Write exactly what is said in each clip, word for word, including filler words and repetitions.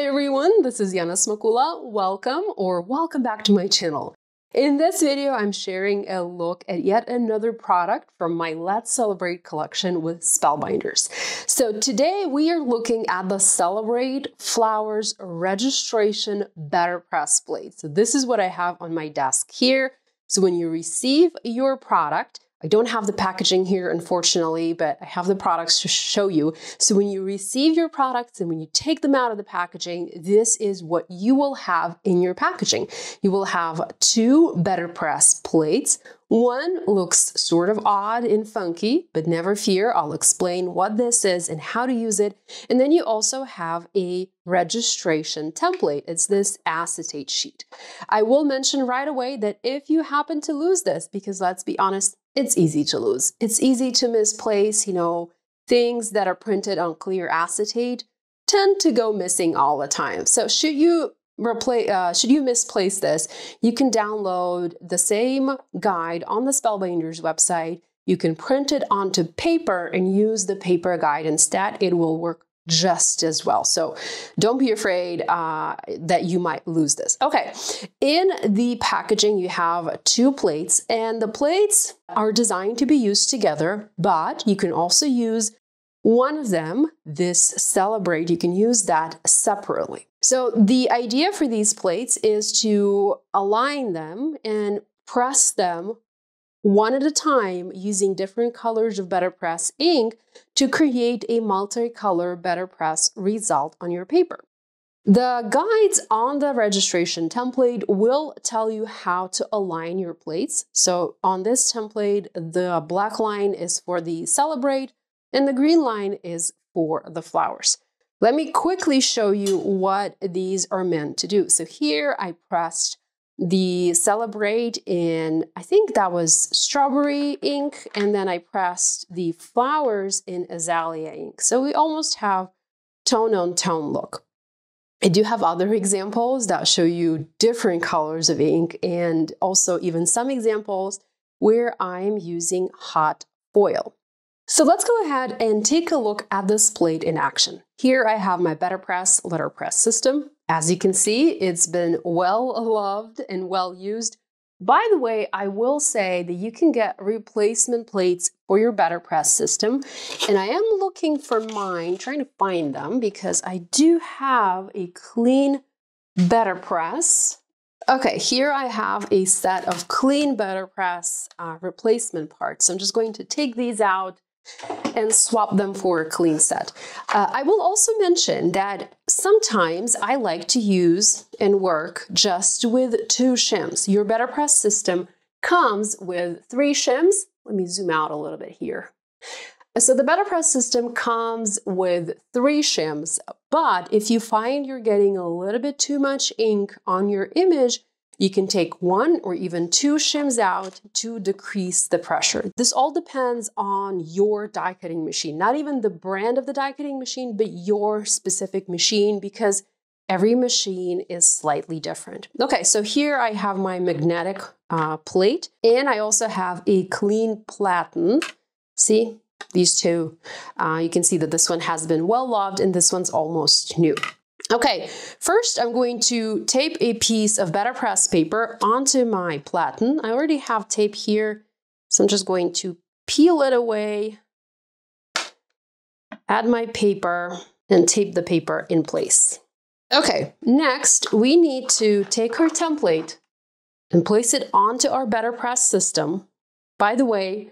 Hi everyone, this is Yana Smakula. Welcome or welcome back to my channel. In this video, I'm sharing a look at yet another product from my Let's Celebrate collection with Spellbinders. So today we are looking at the Celebrate Flowers Registration BetterPress Plate. So this is what I have on my desk here. So when you receive your product, I don't have the packaging here, unfortunately, but I have the products to show you. So when you receive your products and when you take them out of the packaging, this is what you will have in your packaging. You will have two BetterPress plates. One looks sort of odd and funky, but never fear, I'll explain what this is and how to use it. And then you also have a registration template. It's this acetate sheet. I will mention right away that if you happen to lose this, because let's be honest, it's easy to lose. It's easy to misplace, you know, things that are printed on clear acetate tend to go missing all the time. So should you Replace, uh, should you misplace this, you can download the same guide on the Spellbinders website. You can print it onto paper and use the paper guide instead. It will work just as well. So don't be afraid uh, that you might lose this. Okay, in the packaging, you have two plates, and the plates are designed to be used together, but you can also use one of them, this Celebrate, you can use that separately. So the idea for these plates is to align them and press them one at a time using different colors of BetterPress ink to create a multicolor BetterPress result on your paper. The guides on the registration template will tell you how to align your plates. So on this template, the black line is for the Celebrate, and the green line is for the flowers. Let me quickly show you what these are meant to do. So here I pressed the Celebrate in, I think that was strawberry ink, and then I pressed the flowers in azalea ink. So we almost have tone on tone look. I do have other examples that show you different colors of ink, and also even some examples where I'm using hot foil. So let's go ahead and take a look at this plate in action. Here I have my BetterPress Letterpress System. As you can see, it's been well loved and well used. By the way, I will say that you can get replacement plates for your BetterPress System. And I am looking for mine, trying to find them, because I do have a clean BetterPress. Okay, here I have a set of clean BetterPress uh, replacement parts. So I'm just going to take these out and swap them for a clean set. Uh, I will also mention that sometimes I like to use and work just with two shims. Your BetterPress System comes with three shims. Let me zoom out a little bit here. So the BetterPress System comes with three shims, but if you find you're getting a little bit too much ink on your image, you can take one or even two shims out to decrease the pressure. This all depends on your die cutting machine, not even the brand of the die cutting machine, but your specific machine, because every machine is slightly different. Okay, so here I have my magnetic uh, plate, and I also have a clean platen. See, these two, uh, you can see that this one has been well loved and this one's almost new. Okay, first I'm going to tape a piece of BetterPress paper onto my platen. I already have tape here, so I'm just going to peel it away, add my paper, and tape the paper in place. Okay, next we need to take our template and place it onto our BetterPress System. By the way,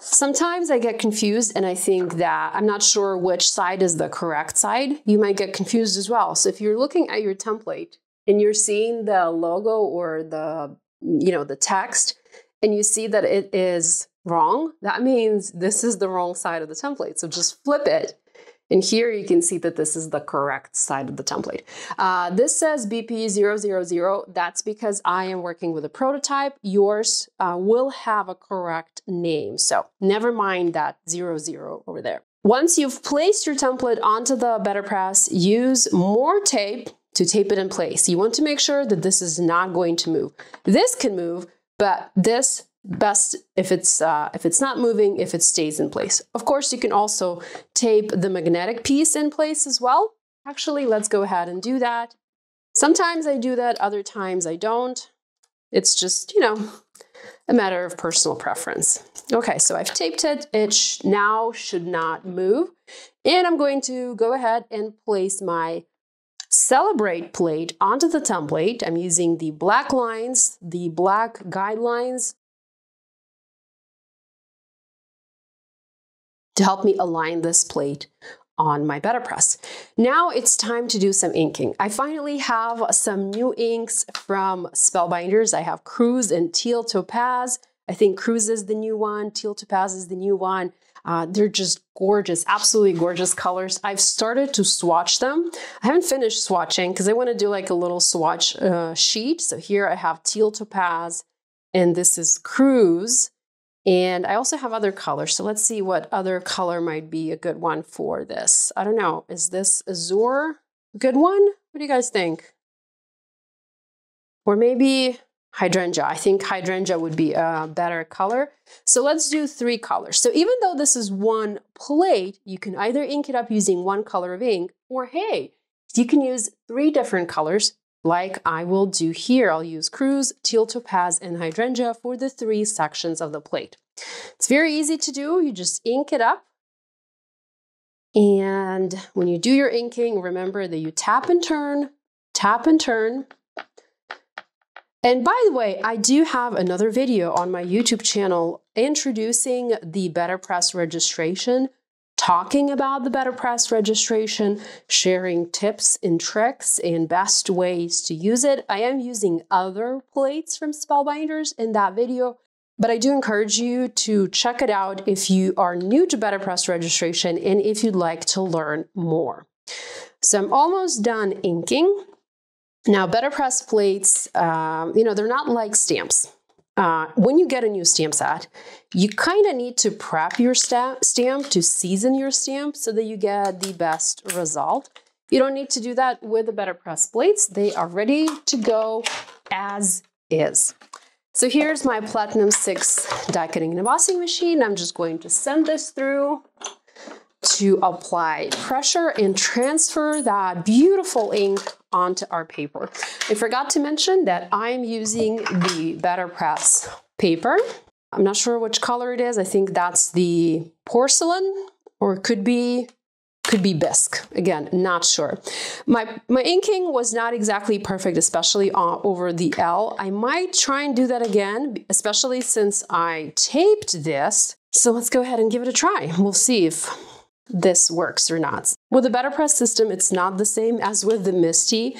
sometimes I get confused and I think that I'm not sure which side is the correct side. You might get confused as well. So if you're looking at your template and you're seeing the logo or the, you know, the text, and you see that it is wrong, that means this is the wrong side of the template. So just flip it. And here you can see that this is the correct side of the template. Uh, this says B P zero zero zero. That's because I am working with a prototype. Yours uh, will have a correct name. So never mind that zero zero over there. Once you've placed your template onto the BetterPress, use more tape to tape it in place. You want to make sure that this is not going to move. This can move, but this best if it's uh, if it's not moving, if it stays in place. Of course, you can also tape the magnetic piece in place as well. Actually, let's go ahead and do that. Sometimes I do that, other times I don't. It's just, you know, a matter of personal preference. Okay, so I've taped it. It sh now should not move. And I'm going to go ahead and place my Celebrate plate onto the template. I'm using the black lines, the black guidelines to help me align this plate on my BetterPress. Now it's time to do some inking. I finally have some new inks from Spellbinders. I have Cruz and Teal Topaz. I think Cruz is the new one, Teal Topaz is the new one. Uh, they're just gorgeous, absolutely gorgeous colors. I've started to swatch them. I haven't finished swatching because I want to do like a little swatch uh, sheet. So here I have Teal Topaz and this is Cruz. And I also have other colors. So let's see what other color might be a good one for this. I don't know, is this Azure a good one? What do you guys think? Or maybe Hydrangea. I think Hydrangea would be a better color. So let's do three colors. So even though this is one plate, you can either ink it up using one color of ink, or hey, you can use three different colors like I will do here. I'll use Cruz, Teal Topaz, and Hydrangea for the three sections of the plate. It's very easy to do. You just ink it up. And when you do your inking, remember that you tap and turn, tap and turn. And by the way, I do have another video on my YouTube channel introducing the BetterPress registration, talking about the BetterPress registration, sharing tips and tricks and best ways to use it. I am using other plates from Spellbinders in that video, but I do encourage you to check it out if you are new to BetterPress registration and if you'd like to learn more. So I'm almost done inking. Now, BetterPress plates, uh, you know, they're not like stamps. Uh, when you get a new stamp set, you kind of need to prep your stamp, stamp to season your stamp so that you get the best result. You don't need to do that with the BetterPress plates. They are ready to go as is. So here's my Platinum six die cutting and embossing machine. I'm just going to send this through to apply pressure and transfer that beautiful ink onto our paper. I forgot to mention that I'm using the BetterPress paper. I'm not sure which color it is. I think that's the porcelain, or could be could be bisque. Again, not sure. My, my inking was not exactly perfect, especially uh, over the L. I might try and do that again, especially since I taped this. So let's go ahead and give it a try. We'll see if this works or not. With the BetterPress system, it's not the same as with the Misti.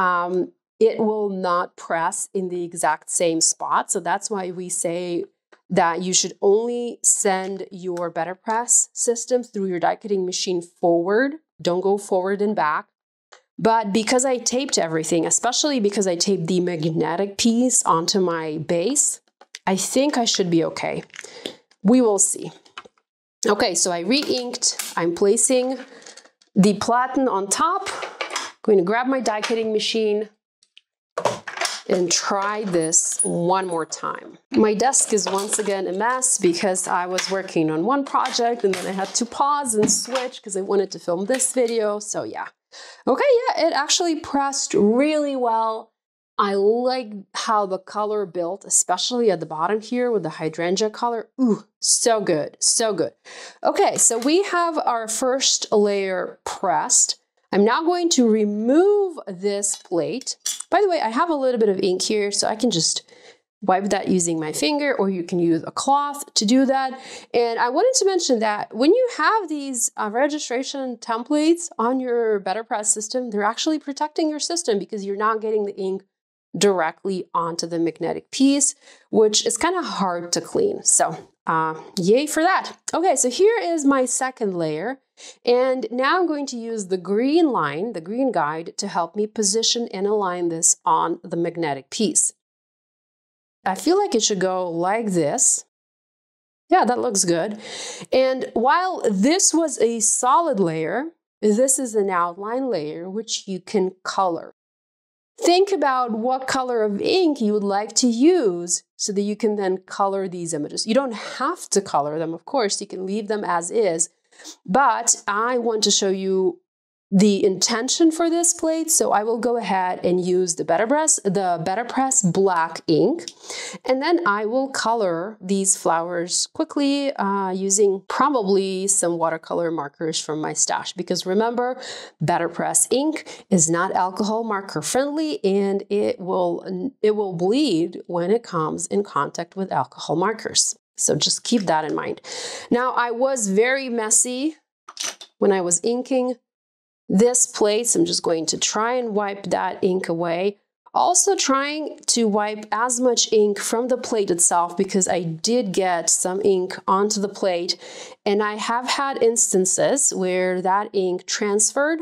Um, it will not press in the exact same spot. So that's why we say that you should only send your BetterPress system through your die cutting machine forward. Don't go forward and back. But because I taped everything, especially because I taped the magnetic piece onto my base, I think I should be okay. We will see. Okay, so I re-inked. I'm placing the platen on top. I'm going to grab my die cutting machine and try this one more time. My desk is once again a mess because I was working on one project and then I had to pause and switch because I wanted to film this video. So yeah. Okay, yeah, it actually pressed really well. I like how the color built, especially at the bottom here with the hydrangea color. Ooh, so good, so good. Okay, so we have our first layer pressed. I'm now going to remove this plate. By the way, I have a little bit of ink here, so I can just wipe that using my finger, or you can use a cloth to do that. And I wanted to mention that when you have these uh, registration templates on your BetterPress system, they're actually protecting your system because you're not getting the ink directly onto the magnetic piece, which is kind of hard to clean. So uh, yay for that. Okay, so here is my second layer. And now I'm going to use the green line, the green guide, to help me position and align this on the magnetic piece. I feel like it should go like this. Yeah, that looks good. And while this was a solid layer, this is an outline layer, which you can color. Think about what color of ink you would like to use so that you can then color these images. You don't have to color them, of course, you can leave them as is, but I want to show you the intention for this plate, so I will go ahead and use the BetterPress, the BetterPress black ink, and then I will color these flowers quickly uh, using probably some watercolor markers from my stash, because remember, BetterPress ink is not alcohol marker friendly, and it will it will bleed when it comes in contact with alcohol markers. So just keep that in mind. Now, I was very messy when I was inking this plate, so I'm just going to try and wipe that ink away. Also trying to wipe as much ink from the plate itself, because I did get some ink onto the plate, and I have had instances where that ink transferred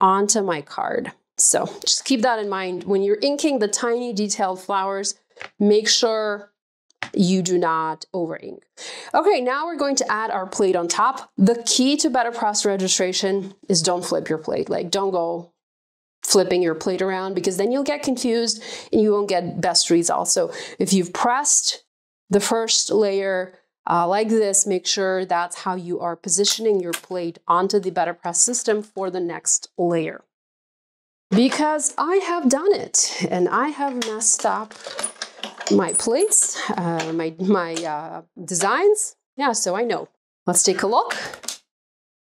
onto my card. So just keep that in mind. When you're inking the tiny detailed flowers, make sure you do not over ink. Okay, now we're going to add our plate on top. The key to BetterPress registration is don't flip your plate. Like, don't go flipping your plate around, because then you'll get confused and you won't get best results. So if you've pressed the first layer uh, like this, make sure that's how you are positioning your plate onto the BetterPress system for the next layer. Because I have done it and I have messed up my plates, uh, my, my uh, designs. Yeah, so I know. Let's take a look.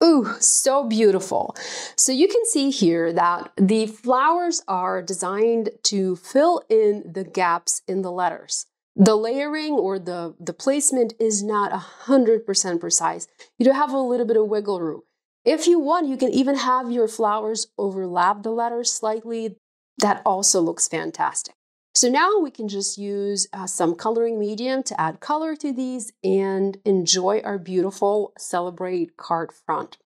Ooh, so beautiful. So you can see here that the flowers are designed to fill in the gaps in the letters. The layering or the, the placement is not one hundred percent precise. You do have a little bit of wiggle room. If you want, you can even have your flowers overlap the letters slightly. That also looks fantastic. So now we can just use uh, some coloring medium to add color to these and enjoy our beautiful Celebrate card front.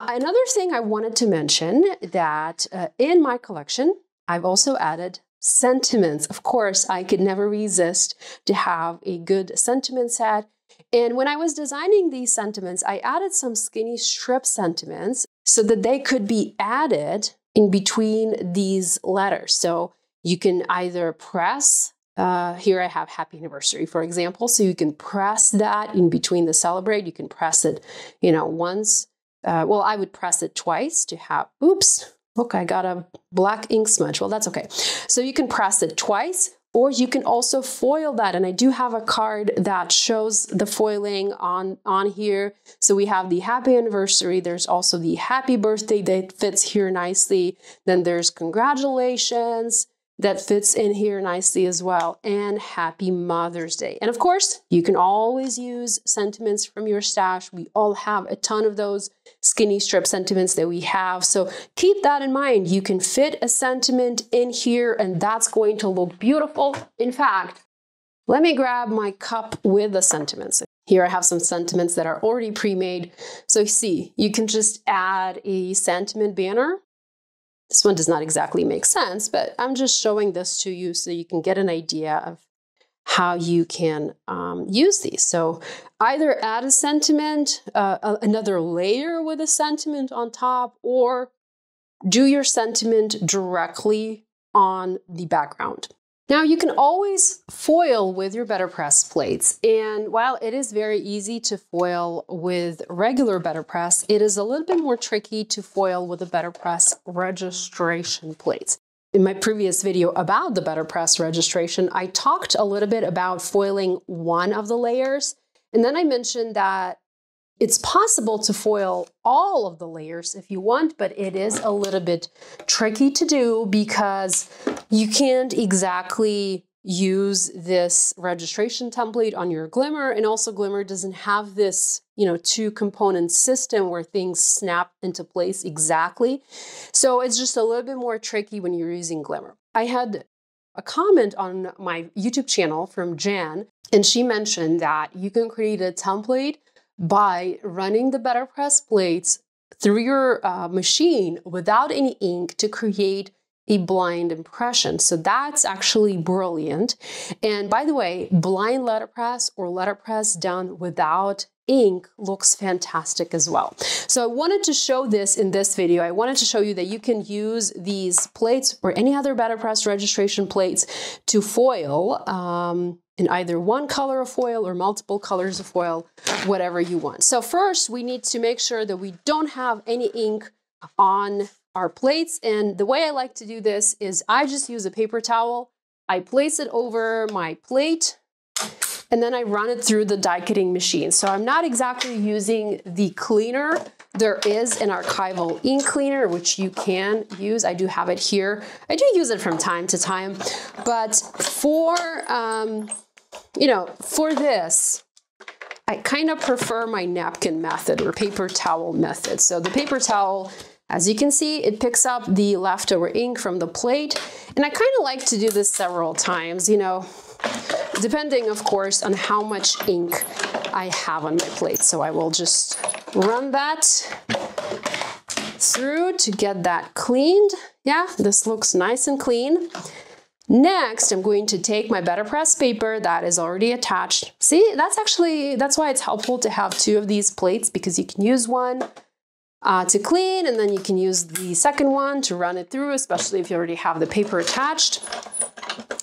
Another thing I wanted to mention that uh, in my collection, I've also added sentiments. Of course, I could never resist to have a good sentiment set. And when I was designing these sentiments, I added some skinny strip sentiments so that they could be added in between these letters. So you can either press, uh, here I have happy anniversary, for example. So you can press that in between the celebrate. You can press it, you know, once. Uh, well, I would press it twice to have, oops, look, I got a black ink smudge. Well, that's okay. So you can press it twice, or you can also foil that. And I do have a card that shows the foiling on, on here. So we have the happy anniversary. There's also the happy birthday that fits here nicely. Then there's congratulations. That fits in here nicely as well, and happy Mother's Day. And of course, you can always use sentiments from your stash. We all have a ton of those skinny strip sentiments that we have. So keep that in mind. You can fit a sentiment in here and that's going to look beautiful. In fact, let me grab my cup with the sentiments. Here I have some sentiments that are already pre-made. So see, you can just add a sentiment banner. This one does not exactly make sense, but I'm just showing this to you so you can get an idea of how you can um, use these. So either add a sentiment, uh, another layer with a sentiment on top, or do your sentiment directly on the background. Now you can always foil with your BetterPress plates. And while it is very easy to foil with regular BetterPress, it is a little bit more tricky to foil with the BetterPress registration plates. In my previous video about the BetterPress registration, I talked a little bit about foiling one of the layers. And then I mentioned that it's possible to foil all of the layers if you want, but it is a little bit tricky to do because you can't exactly use this registration template on your Glimmer, and also Glimmer doesn't have this, you know, two component system where things snap into place exactly. So it's just a little bit more tricky when you're using Glimmer. I had a comment on my YouTube channel from Jan, and she mentioned that you can create a template by running the BetterPress plates through your uh, machine without any ink to create a blind impression. So that's actually brilliant. And by the way, blind letterpress or letterpress done without ink looks fantastic as well. So I wanted to show this in this video. I wanted to show you that you can use these plates or any other BetterPress registration plates to foil um, in either one color of foil or multiple colors of foil, whatever you want. So first we need to make sure that we don't have any ink on our plates. And the way I like to do this is I just use a paper towel. I place it over my plate and then I run it through the die cutting machine. So I'm not exactly using the cleaner. There is an archival ink cleaner, which you can use. I do have it here. I do use it from time to time, but for, um, you know, for this, I kind of prefer my napkin method or paper towel method. So the paper towel, as you can see, it picks up the leftover ink from the plate. And I kind of like to do this several times, you know, depending of course on how much ink I have on my plate. So I will just run that through to get that cleaned. Yeah, this looks nice and clean. Next, I'm going to take my BetterPress paper that is already attached. See, that's actually, that's why it's helpful to have two of these plates, because you can use one uh, to clean, and then you can use the second one to run it through, especially if you already have the paper attached.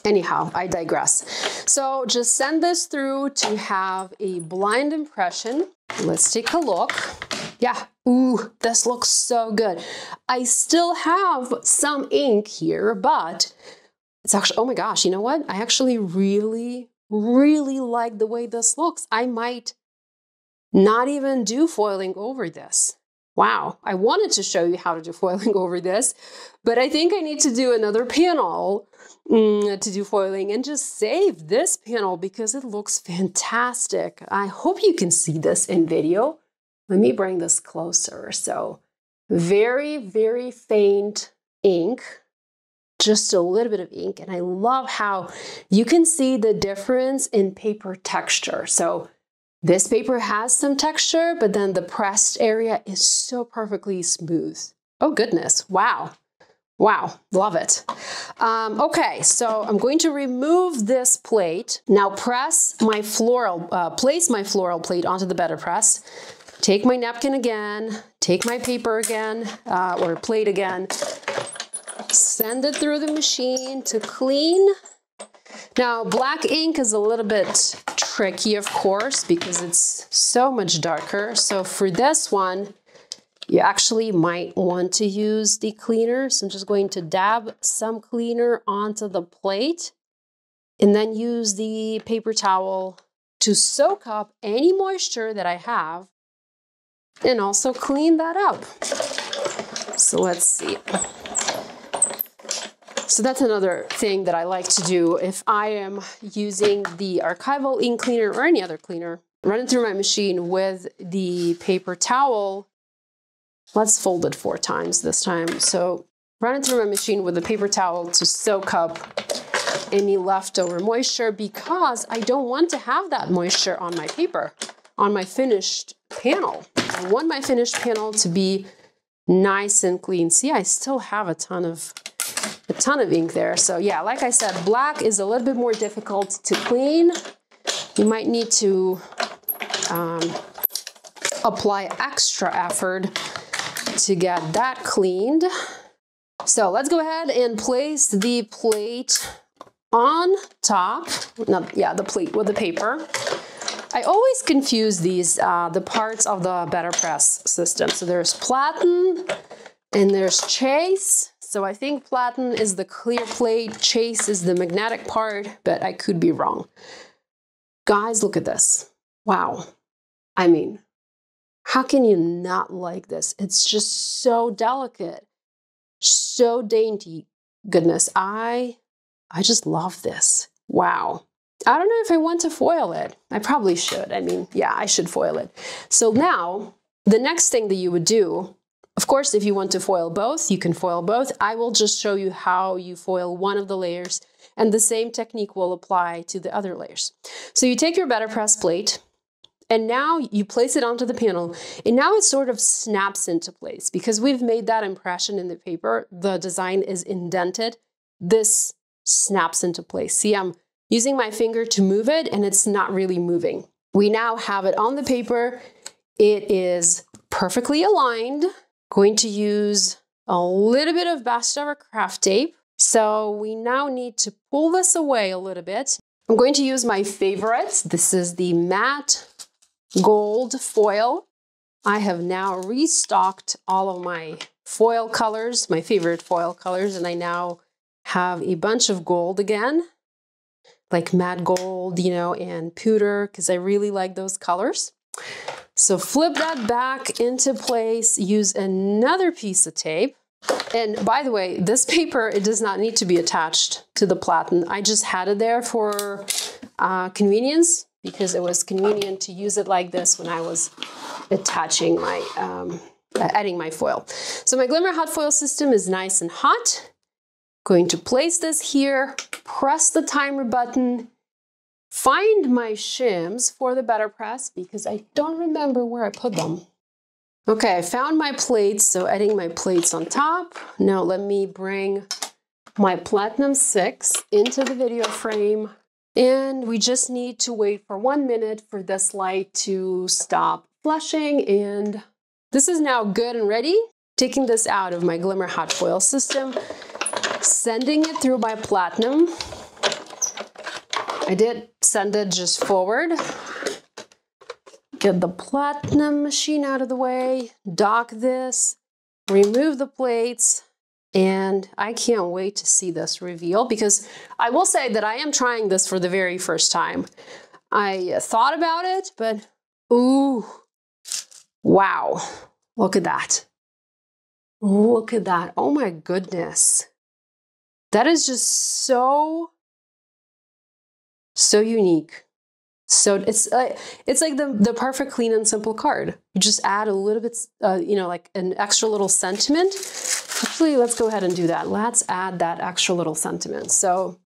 Anyhow, I digress. So just send this through to have a blind impression. Let's take a look. Yeah, ooh, this looks so good. I still have some ink here, but it's actually, oh my gosh, you know what? I actually really, really like the way this looks. I might not even do foiling over this. Wow, I wanted to show you how to do foiling over this, but I think I need to do another panel um, to do foiling and just save this panel because it looks fantastic. I hope you can see this in video. Let me bring this closer. So very, very faint ink. Just a little bit of ink, and I love how you can see the difference in paper texture. So this paper has some texture, but then the pressed area is so perfectly smooth. Oh goodness, wow. Wow, love it. Um, okay, so I'm going to remove this plate. Now press my floral, uh, place my floral plate onto the BetterPress. Take my napkin again, take my paper again, uh, or plate again. Send it through the machine to clean. Now, black ink is a little bit tricky, of course, because it's so much darker. So for this one, you actually might want to use the cleaner. So I'm just going to dab some cleaner onto the plate and then use the paper towel to soak up any moisture that I have and also clean that up. So let's see. So that's another thing that I like to do if I am using the archival ink cleaner or any other cleaner. Run it through my machine with the paper towel. Let's fold it four times this time. So run it through my machine with the paper towel to soak up any leftover moisture because I don't want to have that moisture on my paper, on my finished panel. I want my finished panel to be nice and clean. See, I still have a ton of a ton of ink there. So yeah, like I said, black is a little bit more difficult to clean. You might need to um, apply extra effort to get that cleaned. So let's go ahead and place the plate on top. No, yeah, the plate with the paper. I always confuse these, uh, the parts of the BetterPress system. So there's Platinum and there's Chase. So I think Platinum is the clear plate, Chase is the magnetic part, but I could be wrong. Guys, look at this. Wow. I mean, how can you not like this? It's just so delicate, so dainty. Goodness, I, I just love this. Wow. I don't know if I want to foil it. I probably should. I mean, yeah, I should foil it. So now, the next thing that you would do, of course, if you want to foil both, you can foil both. I will just show you how you foil one of the layers, and the same technique will apply to the other layers. So you take your BetterPress plate, and now you place it onto the panel, and now it sort of snaps into place because we've made that impression in the paper. The design is indented. This snaps into place. See, I'm using my finger to move it, and it's not really moving. We now have it on the paper. It is perfectly aligned. Going to use a little bit of Bastia craft tape. So we now need to pull this away a little bit. I'm going to use my favorites. This is the matte gold foil. I have now restocked all of my foil colors, my favorite foil colors, and I now have a bunch of gold again, like matte gold, you know, and pewter, because I really like those colors. So flip that back into place, use another piece of tape. And by the way, this paper, it does not need to be attached to the platen. I just had it there for uh, convenience, because it was convenient to use it like this when I was attaching my, um, adding my foil. So my Glimmer Hot Foil System is nice and hot. Going to place this here, press the timer button, find my shims for the BetterPress because I don't remember where I put them. Okay, I found my plates, so adding my plates on top. Now let me bring my Platinum six into the video frame, and we just need to wait for one minute for this light to stop flashing, and this is now good and ready. Taking this out of my Glimmer Hot Foil System, sending it through my platinum. I did send it just forward. Get the platinum machine out of the way, dock this, remove the plates, and I can't wait to see this reveal, because I will say that I am trying this for the very first time. I thought about it, but ooh, wow, look at that. Look at that, oh my goodness. That is just so, so unique. So it's uh, it's like the, the perfect clean and simple card. You just add a little bit, uh, you know, like an extra little sentiment. Actually, let's go ahead and do that. Let's add that extra little sentiment. So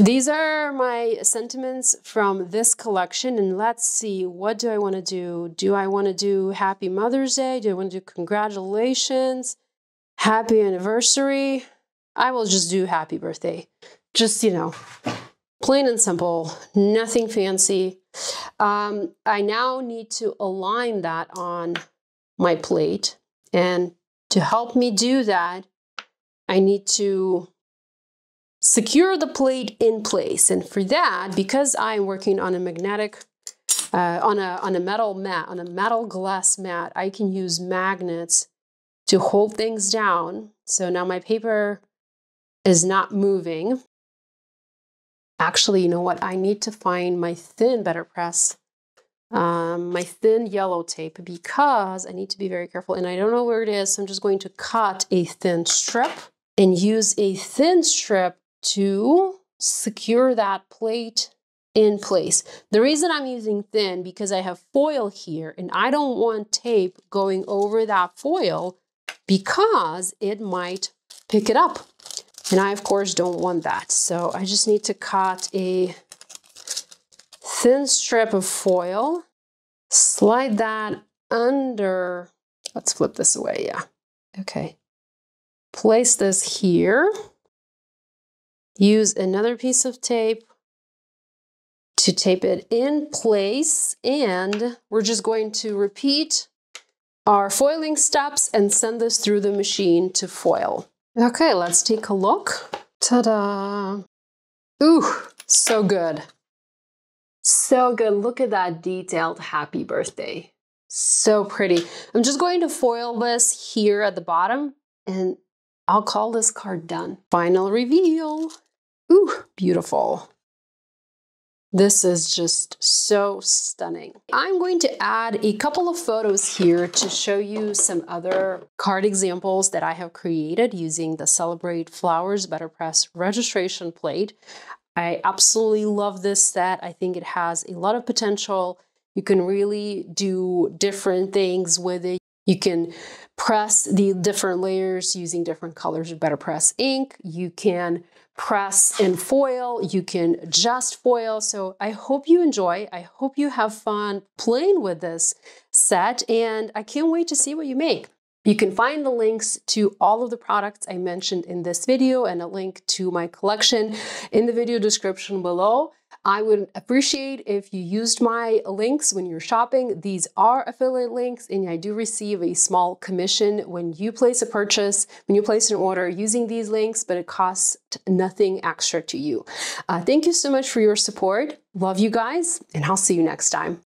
these are my sentiments from this collection. And let's see, what do I want to do? Do I want to do Happy Mother's Day? Do I want to do congratulations? Happy anniversary? I will just do happy birthday. Just, you know, plain and simple, nothing fancy. Um, I now need to align that on my plate. And to help me do that, I need to secure the plate in place. And for that, because I'm working on a magnetic, uh, on a, on a metal mat, on a metal glass mat, I can use magnets to hold things down. So now my paper is not moving. Actually, you know what? I need to find my thin BetterPress, um, my thin yellow tape, because I need to be very careful and I don't know where it is. So I'm just going to cut a thin strip and use a thin strip to secure that plate in place. The reason I'm using thin, because I have foil here and I don't want tape going over that foil because it might pick it up. And I, of course, don't want that. So I just need to cut a thin strip of foil, slide that under, let's flip this away, yeah. Okay, place this here, use another piece of tape to tape it in place, and we're just going to repeat our foiling steps and send this through the machine to foil. Okay, let's take a look. Ta-da! Ooh, so good. So good. Look at that detailed happy birthday. So pretty. I'm just going to foil this here at the bottom and I'll call this card done. Final reveal. Ooh, beautiful. This is just so stunning. I'm going to add a couple of photos here to show you some other card examples that I have created using the Celebrate Flowers BetterPress Registration Plate. I absolutely love this set. I think it has a lot of potential. You can really do different things with it. You can press the different layers using different colors of BetterPress ink. You can press and foil. You can just foil. So I hope you enjoy. I hope you have fun playing with this set, and I can't wait to see what you make. You can find the links to all of the products I mentioned in this video and a link to my collection in the video description below. I would appreciate if you used my links when you're shopping. These are affiliate links, and I do receive a small commission when you place a purchase, when you place an order using these links, but it costs nothing extra to you. Uh, thank you so much for your support. Love you guys, and I'll see you next time.